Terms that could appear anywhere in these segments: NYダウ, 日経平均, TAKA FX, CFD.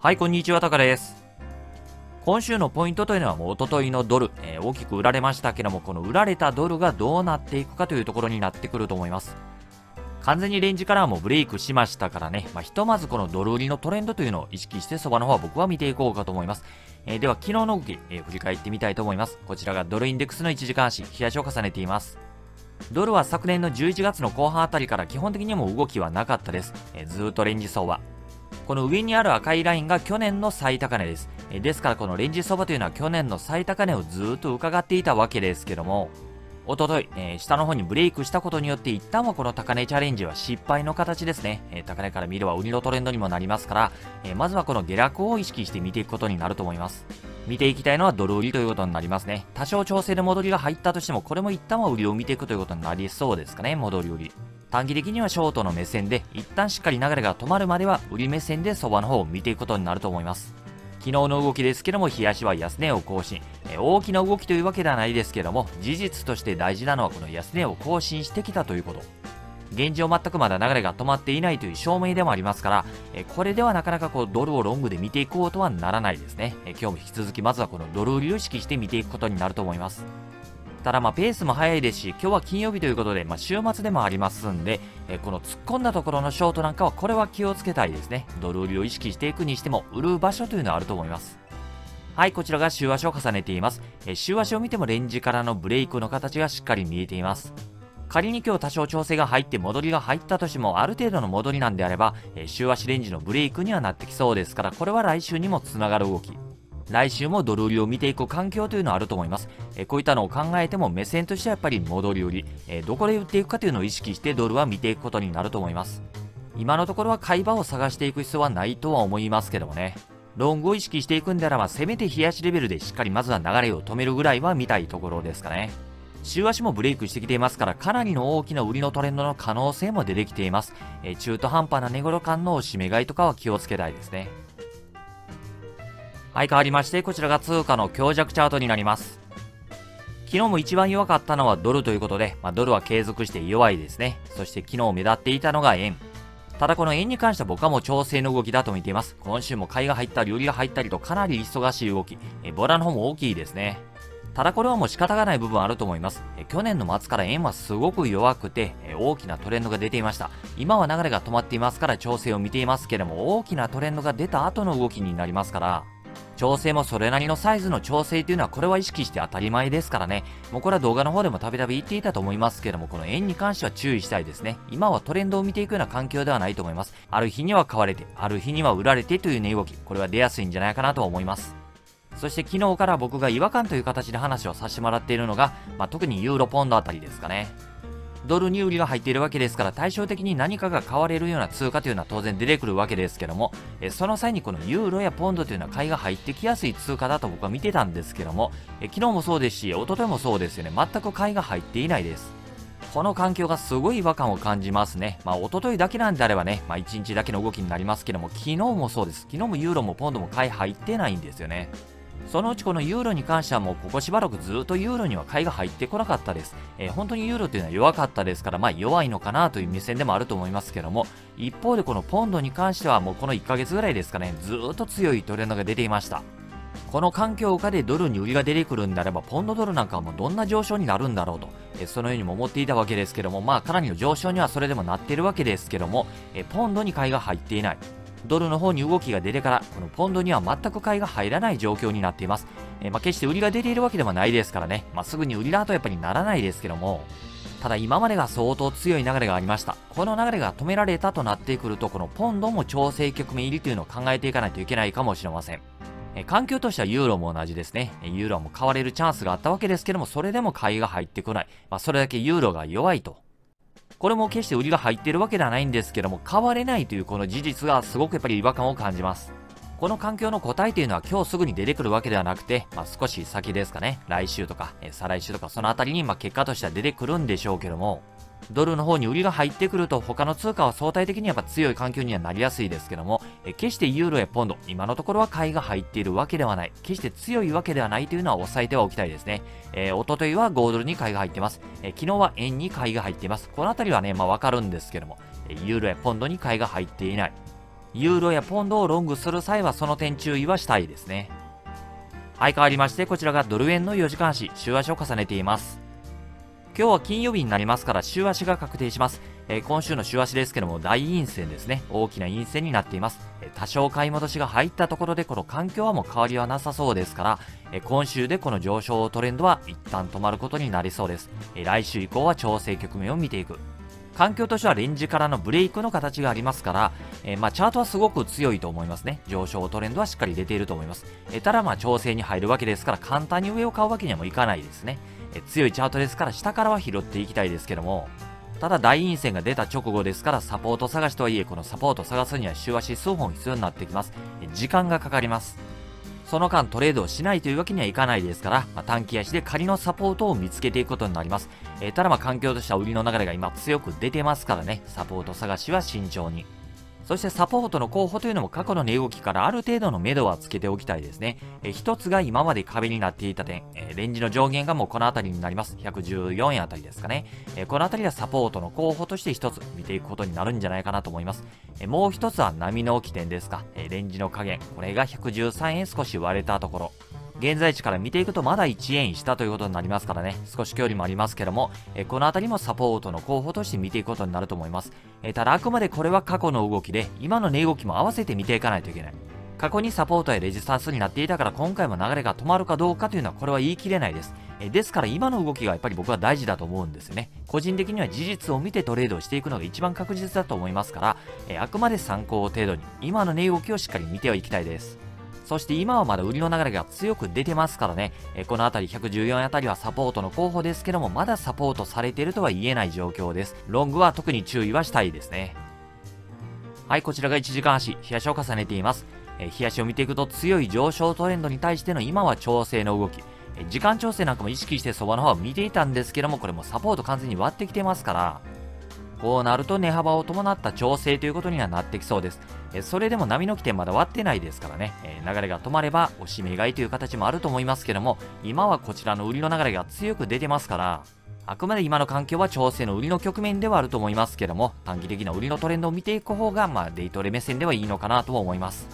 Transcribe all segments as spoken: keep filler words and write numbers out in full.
はい、こんにちは、タカです。今週のポイントというのはもう一昨日のドル、えー、大きく売られましたけども、この売られたドルがどうなっていくかというところになってくると思います。完全にレンジからはもうブレイクしましたからね、まあ、ひとまずこのドル売りのトレンドというのを意識して、そばの方は僕は見ていこうかと思います。えー、では、昨日の動き、えー、振り返ってみたいと思います。こちらがドルインデックスのいちじかん足、冷やしを重ねています。ドルは昨年のじゅういちがつの後半あたりから基本的にもう動きはなかったです。えー、ずーっとレンジ相場。この上にある赤いラインが去年の最高値です。ですからこのレンジ相場というのは去年の最高値をずっと伺っていたわけですけども、おととい、えー、下の方にブレイクしたことによって一旦はこの高値チャレンジは失敗の形ですね。えー、高値から見れば売りのトレンドにもなりますから、えー、まずはこの下落を意識して見ていくことになると思います。見ていきたいのはドル売りということになりますね。多少調整で戻りが入ったとしても、これも一旦は売りを見ていくということになりそうですかね、戻り売り。短期的にはショートの目線で、一旦しっかり流れが止まるまでは売り目線で相場の方を見ていくことになると思います。昨日の動きですけども、日足は安値を更新。大きな動きというわけではないですけども、事実として大事なのはこの安値を更新してきたということ。現状全くまだ流れが止まっていないという証明でもありますから、これではなかなかこうドルをロングで見ていこうとはならないですね。今日も引き続きまずはこのドル売りを意識して見ていくことになると思います。ただまあペースも早いですし、今日は金曜日ということで、まあ、週末でもありますんで、えこの突っ込んだところのショートなんかは、これは気をつけたいですね。ドル売りを意識していくにしても、売る場所というのはあると思います。はい、こちらが週足を重ねています。え週足を見てもレンジからのブレイクの形がしっかり見えています。仮に今日多少調整が入って戻りが入ったとしても、ある程度の戻りなんであれば、え週足レンジのブレイクにはなってきそうですから、これは来週にもつながる動き。来週もドル売りを見ていく環境というのはあると思います。えこういったのを考えても目線としてはやっぱり戻り売り、えどこで売っていくかというのを意識してドルは見ていくことになると思います。今のところは買い場を探していく必要はないとは思いますけどもね。ロングを意識していくんであれば、せめて冷やしレベルでしっかりまずは流れを止めるぐらいは見たいところですかね。週足もブレイクしてきていますから、かなりの大きな売りのトレンドの可能性も出てきています。え中途半端な値頃感の締め買いとかは気をつけたいですね。はい、変わりまして、こちらが通貨の強弱チャートになります。昨日も一番弱かったのはドルということで、まあ、ドルは継続して弱いですね。そして昨日目立っていたのが円。ただこの円に関しては僕はもう調整の動きだと見ています。今週も買いが入ったり売りが入ったりとかなり忙しい動き。えボラの方も大きいですね。ただこれはもう仕方がない部分あると思います。え去年の末から円はすごく弱くて、え大きなトレンドが出ていました。今は流れが止まっていますから調整を見ていますけれども、大きなトレンドが出た後の動きになりますから、調整もそれなりのサイズの調整というのはこれは意識して当たり前ですからね。もうこれは動画の方でもたびたび言っていたと思いますけども、この円に関しては注意したいですね。今はトレンドを見ていくような環境ではないと思います。ある日には買われて、ある日には売られてという値動き、これは出やすいんじゃないかなと思います。そして昨日から僕が違和感という形で話をさせてもらっているのが、まあ、特にユーロポンドあたりですかね。ドルに売りが入っているわけですから、対照的に何かが買われるような通貨というのは当然出てくるわけですけども、えその際にこのユーロやポンドというのは買いが入ってきやすい通貨だと僕は見てたんですけども、え昨日もそうですし、一昨日もそうですよね。全く買いが入っていないです。この環境がすごい違和感を感じますね。まあ一昨日だけなんであればね、まあ一日だけの動きになりますけども、昨日もそうです。昨日もユーロもポンドも買い入ってないんですよね。そのうちこのユーロに関してはもうここしばらくずっとユーロには買いが入ってこなかったです。えー、本当にユーロというのは弱かったですから、まあ弱いのかなという目線でもあると思いますけども、一方でこのポンドに関してはもうこのいっかげつぐらいですかね、ずーっと強いトレンドが出ていました。この環境下でドルに売りが出てくるんであれば、ポンドドルなんかはもうどんな上昇になるんだろうと、えー、そのようにも思っていたわけですけども、まあかなりの上昇にはそれでもなっているわけですけども、えー、ポンドに買いが入っていない。ドルの方に動きが出てから、このポンドには全く買いが入らない状況になっています。えー、まあ、決して売りが出ているわけではないですからね。まあ、すぐに売りだとやっぱりならないですけども、ただ今までが相当強い流れがありました。この流れが止められたとなってくると、このポンドも調整局面入りというのを考えていかないといけないかもしれません。えー、環境としてはユーロも同じですね。ユーロも買われるチャンスがあったわけですけども、それでも買いが入ってこない。まあ、それだけユーロが弱いと。これも決して売りが入っているわけではないんですけども、買われないというこの事実がすごくやっぱり違和感を感じます。この環境の答えというのは今日すぐに出てくるわけではなくて、まあ、少し先ですかね。来週とか、え再来週とかそのあたりにまあ結果としては出てくるんでしょうけども、ドルの方に売りが入ってくると他の通貨は相対的にやっぱ強い環境にはなりやすいですけども、え決してユーロやポンド、今のところは買いが入っているわけではない。決して強いわけではないというのは抑えてはおきたいですね。えー、おとといは豪ドルに買いが入ってます。えー、昨日は円に買いが入っています。このあたりはね、まあわかるんですけども、ユーロやポンドに買いが入っていない。ユーロやポンドをロングする際はその点注意はしたいですね。はい、変わりましてこちらがドル円のよじかん足、週足を重ねています。今日は金曜日になりますから週足が確定します。えー、今週の週足ですけども大陰線ですね。大きな陰線になっています。えー、多少買い戻しが入ったところでこの環境はもう変わりはなさそうですから、えー、今週でこの上昇トレンドは一旦止まることになりそうです。えー、来週以降は調整局面を見ていく。環境としてはレンジからのブレイクの形がありますから、えー、まあチャートはすごく強いと思いますね。上昇トレンドはしっかり出ていると思います。えー、ただまあ調整に入るわけですから簡単に上を買うわけにはもいかないですね。えー、強いチャートですから下からは拾っていきたいですけども、ただ大陰線が出た直後ですからサポート探しとはいえこのサポート探すには週足数本必要になってきます。えー、時間がかかります。その間トレードをしないというわけにはいかないですから、まあ、短期足で仮のサポートを見つけていくことになります。えー、ただまあ環境としては売りの流れが今強く出てますからね、サポート探しは慎重に。そしてサポートの候補というのも過去の値動きからある程度の目処はつけておきたいですね。えー、一つが今まで壁になっていた点、えー、レンジの上限がもうこの辺りになります。ひゃくじゅうよんえんあたりですかね。えー、この辺りはサポートの候補として一つ見ていくことになるんじゃないかなと思います。えー、もう一つは波の起点ですか。えー、レンジの下限、これがひゃくじゅうさんえん少し割れたところ。現在地から見ていくとまだいちえん下ということになりますからね、少し距離もありますけども、えこの辺りもサポートの候補として見ていくことになると思います。えただあくまでこれは過去の動きで、今の値動きも合わせて見ていかないといけない。過去にサポートやレジスタンスになっていたから今回も流れが止まるかどうかというのはこれは言い切れないです。えですから今の動きがやっぱり僕は大事だと思うんですよね。個人的には事実を見てトレードをしていくのが一番確実だと思いますから、えあくまで参考程度に今の値動きをしっかり見てはいきたいです。そして今はまだ売りの流れが強く出てますからね、えこの辺りひゃくじゅうよんあたりはサポートの候補ですけども、まだサポートされているとは言えない状況です。ロングは特に注意はしたいですね。はい、こちらがいちじかん足、日足を重ねています。え日足を見ていくと強い上昇トレンドに対しての今は調整の動き。え時間調整なんかも意識して相場の方は見ていたんですけども、これもサポート完全に割ってきてますから、こうなると値幅を伴った調整ということにはなってきそうです。それでも波の起点まだ割ってないですからね、流れが止まれば押し目買いという形もあると思いますけども、今はこちらの売りの流れが強く出てますから、あくまで今の環境は調整の売りの局面ではあると思いますけども、短期的な売りのトレンドを見ていく方が、まあ、デイトレ目線ではいいのかなとは思います。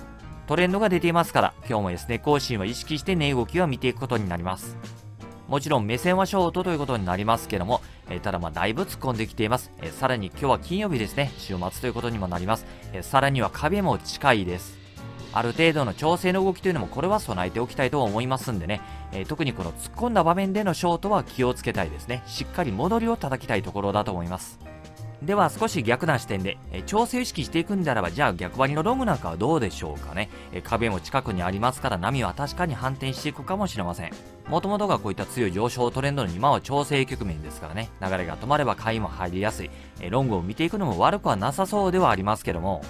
トレンドが出ていますから、今日もですね、更新は意識して値動きは見ていくことになります。もちろん目線はショートということになりますけども、えー、ただまあだいぶ突っ込んできています。えー、さらに今日は金曜日ですね、週末ということにもなります。えー、さらには壁も近いです。ある程度の調整の動きというのもこれは備えておきたいと思いますんでね、えー、特にこの突っ込んだ場面でのショートは気をつけたいですね。しっかり戻りを叩きたいところだと思います。では少し逆な視点で、えー、調整を意識していくんであれば、じゃあ逆張りのロングなんかはどうでしょうかね。えー、壁も近くにありますから波は確かに反転していくかもしれません。もともとがこういった強い上昇トレンドの今は調整局面ですからね、流れが止まれば買いも入りやすい。えー、ロングを見ていくのも悪くはなさそうではありますけども、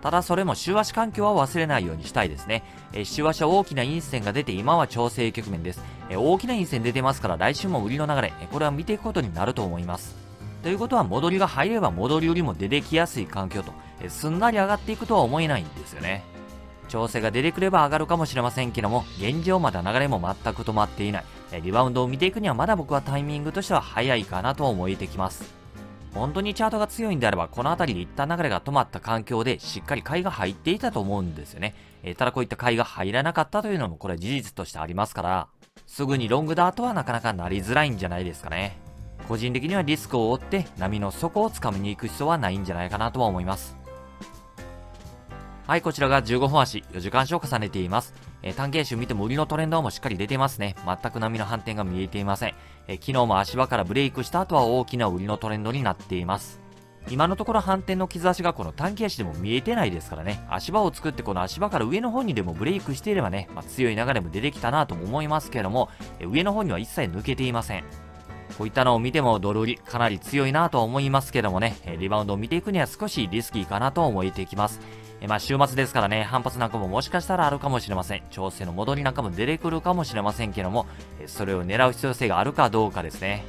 ただそれも週足環境は忘れないようにしたいですね。えー、週足は大きな陰線が出て今は調整局面です。えー、大きな陰線出てますから来週も売りの流れ、これは見ていくことになると思います。ということは戻りが入れば戻り売りも出てきやすい環境と、えすんなり上がっていくとは思えないんですよね。調整が出てくれば上がるかもしれませんけども、現状まだ流れも全く止まっていない。えリバウンドを見ていくにはまだ僕はタイミングとしては早いかなと思えてきます。本当にチャートが強いんであれば、この辺りで一旦流れが止まった環境でしっかり買いが入っていたと思うんですよね。えただこういった買いが入らなかったというのもこれは事実としてありますから、すぐにロングだとはなかなかなりづらいんじゃないですかね。個人的にはリスクを負って波の底をつかみに行く必要はないんじゃないかなとは思います。はい、こちらがじゅうごふん足、よじかん足を重ねています。えー、単形足見ても売りのトレンドはもうしっかり出てますね。全く波の反転が見えていません。えー、昨日も足場からブレイクした後は大きな売りのトレンドになっています。今のところ反転の兆しがこの短期足でも見えてないですからね、足場を作ってこの足場から上の方にでもブレイクしていればね、まあ、強い流れも出てきたなとも思いますけれども、えー、上の方には一切抜けていません。こういったのを見てもドル売りかなり強いなとは思いますけどもね、リバウンドを見ていくには少しリスキーかなと思えてきます。えまあ週末ですからね、反発なんかももしかしたらあるかもしれません。調整の戻りなんかも出てくるかもしれませんけども、それを狙う必要性があるかどうかですね。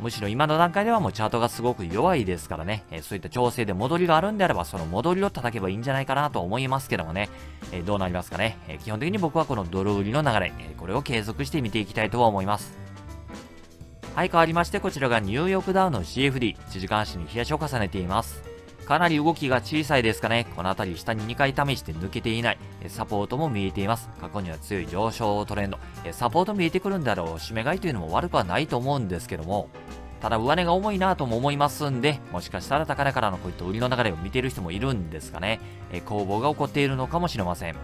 むしろ今の段階ではもうチャートがすごく弱いですからね、そういった調整で戻りがあるんであればその戻りを叩けばいいんじゃないかなと思いますけどもね、どうなりますかね。基本的に僕はこのドル売りの流れ、これを継続して見ていきたいとは思います。はい、変わりましてこちらがニューヨークダウの シーエフディー、いちじかん足に日足を重ねています。かなり動きが小さいですかね。この辺り下ににかい試して抜けていない。サポートも見えています。過去には強い上昇トレンド。サポート見えてくるんだろう。締め買いというのも悪くはないと思うんですけども。ただ上値が重いなとも思いますんで、もしかしたら高値からのこういった売りの流れを見ている人もいるんですかね。攻防が起こっているのかもしれません。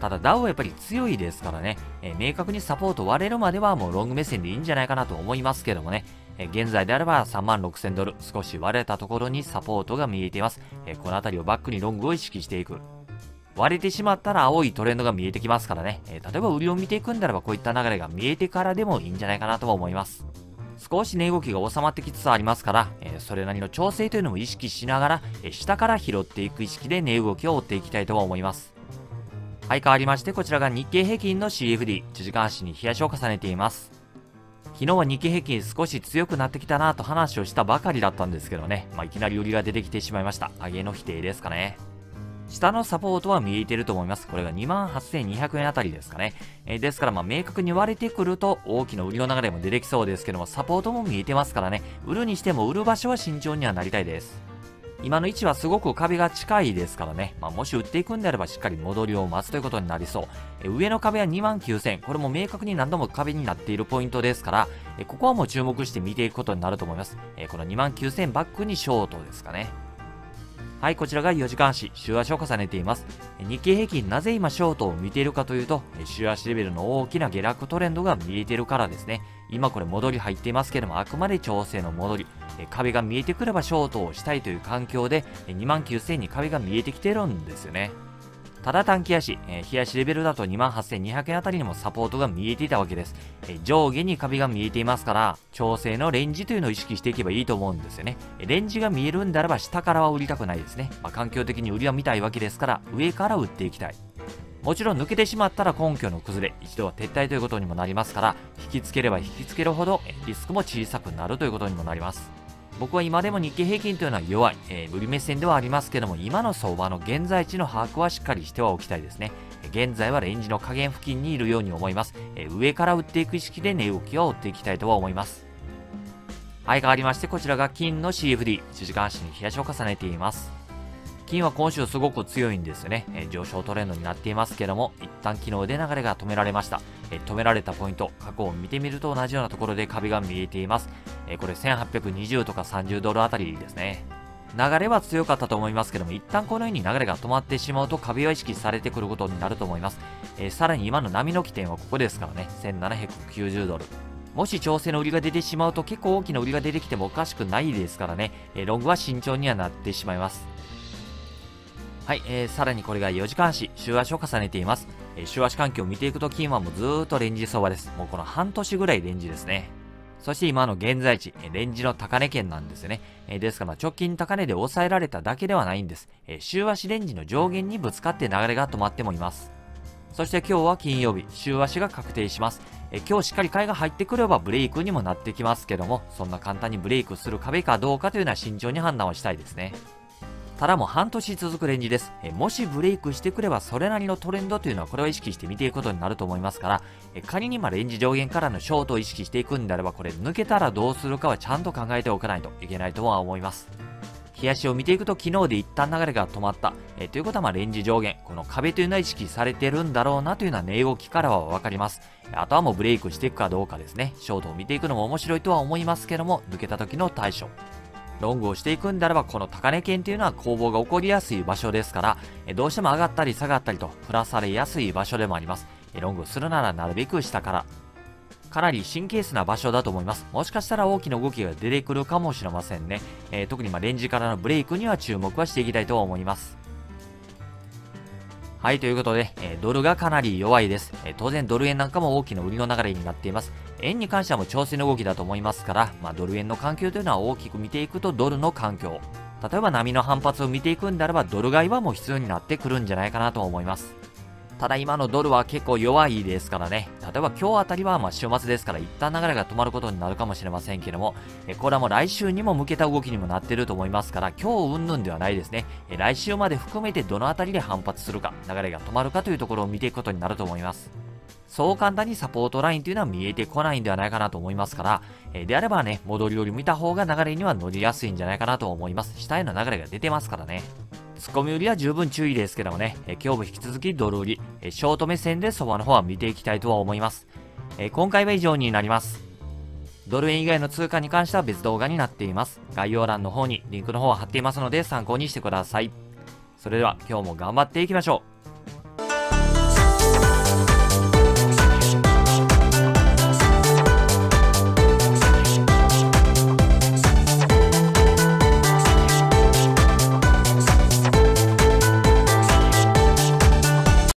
ただダウはやっぱり強いですからね、明確にサポート割れるまではもうロング目線でいいんじゃないかなと思いますけどもね。現在であればさんまんろくせんドル、少し割れたところにサポートが見えています。この辺りをバックにロングを意識していく。割れてしまったら青いトレンドが見えてきますからね。例えば売りを見ていくんならばこういった流れが見えてからでもいいんじゃないかなとは思います。少し値動きが収まってきつつありますから、それなりの調整というのも意識しながら、下から拾っていく意識で値動きを追っていきたいとは思います。はい、変わりましてこちらが日経平均の シーエフディー、いちじかん足に冷やしを重ねています。昨日は日経平均少し強くなってきたなぁと話をしたばかりだったんですけどね、まあ、いきなり売りが出てきてしまいました。上げの否定ですかね。下のサポートは見えていると思います。これが にまんはっせんにひゃくえんあたりですかね。えー、ですからまあ明確に割れてくると大きな売りの流れも出てきそうですけども、サポートも見えてますからね、売るにしても売る場所は慎重にはなりたいです。今の位置はすごく壁が近いですからね。まあ、もし売っていくんであればしっかり戻りを待つということになりそう。え上の壁は にまんきゅうせん。これも明確に何度も壁になっているポイントですから、えここはもう注目して見ていくことになると思います。えこの にまんきゅうせん バックにショートですかね。はい、こちらがよじかん足、週足を重ねています。日経平均なぜ今ショートを見ているかというと、週足レベルの大きな下落トレンドが見えているからですね。今これ戻り入っていますけれども、あくまで調整の戻り。壁が見えてくればショートをしたいという環境で、にまんきゅうせんに壁が見えてきてるんですよね。ただ短期足、日足レベルだと にまんはっせんにひゃくえんあたりにもサポートが見えていたわけです。上下に壁が見えていますから、調整のレンジというのを意識していけばいいと思うんですよね。レンジが見えるんであれば下からは売りたくないですね。まあ、環境的に売りは見たいわけですから、上から売っていきたい。もちろん抜けてしまったら根拠の崩れ、一度は撤退ということにもなりますから、引きつければ引きつけるほどリスクも小さくなるということにもなります。僕は今でも日経平均というのは弱い、えー、売り目線ではありますけども、今の相場の現在地の把握はしっかりしてはおきたいですね。現在はレンジの下限付近にいるように思います。えー、上から売っていく意識で値動きを追っていきたいとは思います。はい、変わりましてこちらが金の シーエフディー、いちじかん足に冷やしを重ねています。金は今週すごく強いんですよね。えー、上昇トレンドになっていますけども、一旦昨日で流れが止められました。えー、止められたポイント、過去を見てみると同じようなところで壁が見えています。えー、これせんはっぴゃくにじゅうとかさんじゅうドルあたりですね。流れは強かったと思いますけども、一旦このように流れが止まってしまうと壁は意識されてくることになると思います。えー、さらに今の波の起点はここですからね、せんななひゃくきゅうじゅうドル。もし調整の売りが出てしまうと結構大きな売りが出てきてもおかしくないですからね、えー、ロングは慎重にはなってしまいます。はい、えー、さらにこれがよじかん足、週足を重ねています。えー、週足環境を見ていくと金はもうずーっとレンジ相場です。もうこの半年ぐらいレンジですね。そして今の現在地、レンジの高値圏なんですよね。えー、ですから直近高値で抑えられただけではないんです。えー、週足レンジの上限にぶつかって流れが止まってもいます。そして今日は金曜日、週足が確定します。えー、今日しっかり買いが入ってくればブレイクにもなってきますけども、そんな簡単にブレイクする壁かどうかというのは慎重に判断をしたいですね。ただもう半年続くレンジです。えもしブレイクしてくればそれなりのトレンドというのはこれを意識して見ていくことになると思いますから、え仮に今レンジ上限からのショートを意識していくんであればこれ抜けたらどうするかはちゃんと考えておかないといけないとは思います。日足を見ていくと昨日で一旦流れが止まった。えということはまあレンジ上限、この壁というのは意識されてるんだろうなというのは値動きからはわかります。あとはもうブレイクしていくかどうかですね。ショートを見ていくのも面白いとは思いますけども、抜けた時の対処。ロングをしていくんであれば、この高値圏というのは攻防が起こりやすい場所ですから、どうしても上がったり下がったりと、振らされやすい場所でもあります。ロングするならなるべく下から。かなり神経質な場所だと思います。もしかしたら大きな動きが出てくるかもしれませんね。えー、特にまあレンジからのブレイクには注目はしていきたいと思います。はい、ということで、えー、ドルがかなり弱いです。えー、当然ドル円なんかも大きな売りの流れになっています。円に関してはもう調整の動きだと思いますから、まあ、ドル円の環境というのは大きく見ていくとドルの環境。例えば波の反発を見ていくんであればドル買いはもう必要になってくるんじゃないかなと思います。ただ今のドルは結構弱いですからね。例えば今日あたりはまあ週末ですから一旦流れが止まることになるかもしれませんけども、えこれはもう来週にも向けた動きにもなっていると思いますから、今日云々ではないですね。え来週まで含めてどのあたりで反発するか、流れが止まるかというところを見ていくことになると思います。そう簡単にサポートラインというのは見えてこないんではないかなと思いますから、えー、であればね、戻りより見た方が流れには乗りやすいんじゃないかなと思います。下への流れが出てますからね。ツッコミ売りは十分注意ですけどもね、えー、今日も引き続きドル売り、えー、ショート目線で相場の方は見ていきたいとは思います。えー、今回は以上になります。ドル円以外の通貨に関しては別動画になっています。概要欄の方にリンクの方を貼っていますので参考にしてください。それでは今日も頑張っていきましょう。